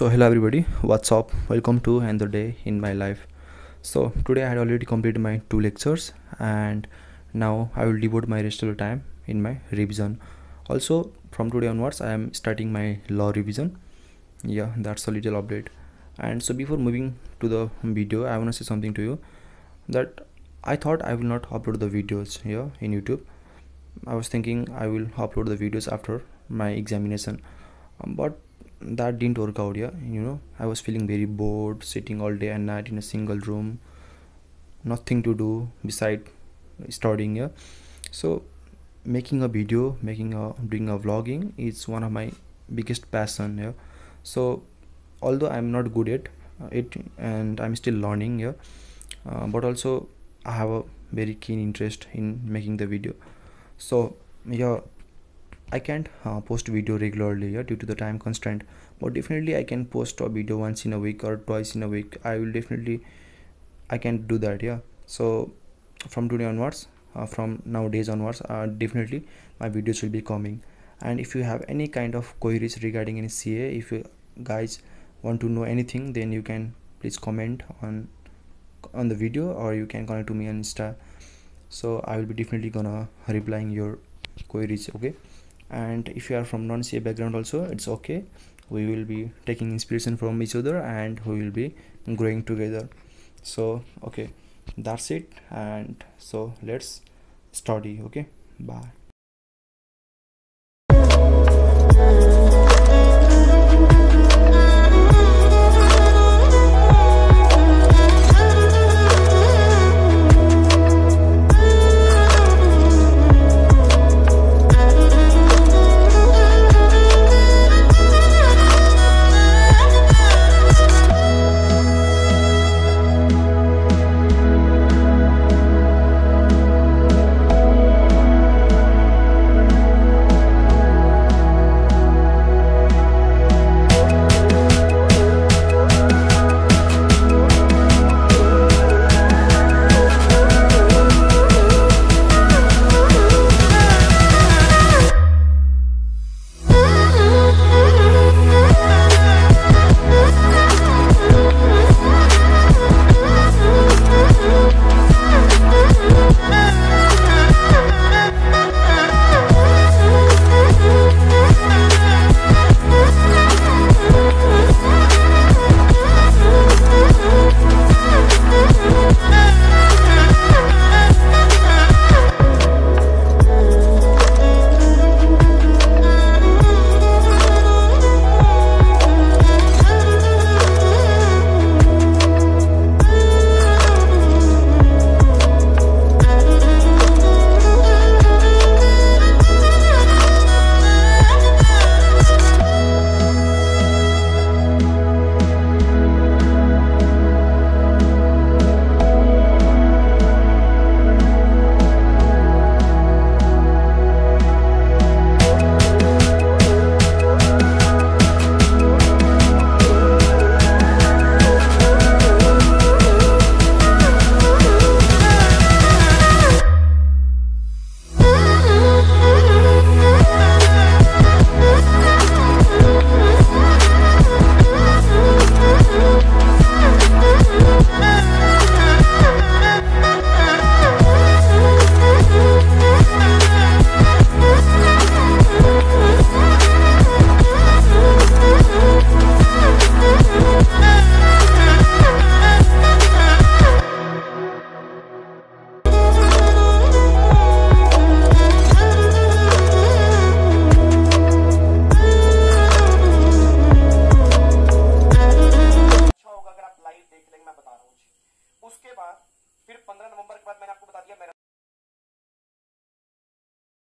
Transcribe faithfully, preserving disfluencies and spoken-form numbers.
So hello everybody, what's up, welcome to another day in my life. So today I had already completed my two lectures and now I will devote my rest of the time in my revision. Also from today onwards I am starting my law revision. Yeah, that's a little update. And so before moving to the video, I want to say something to you that I thought I will not upload the videos here in YouTube. I was thinking I will upload the videos after my examination, um, but that didn't work out. Yeah, you know, I was feeling very bored, sitting all day and night in a single room, nothing to do beside studying. Yeah, so making a video, making a doing a vlogging is one of my biggest passion. Yeah, so although I'm not good at it and I'm still learning. Yeah, uh, but also I have a very keen interest in making the video. So yeah, I can't uh, post video regularly, yeah, due to the time constraint, but definitely I can post a video once in a week or twice in a week. I will definitely, I can do that. Yeah, so from today onwards, uh, from nowadays onwards, uh, definitely my videos will be coming. And if you have any kind of queries regarding any C A, if you guys want to know anything, then you can please comment on on the video, or you can connect to me on Insta. So I will be definitely gonna replying your queries. Okay. And if you are from non-C A background also, it's okay. We will be taking inspiration from each other and we will be growing together. So okay, that's it. And so let's study. Okay, bye.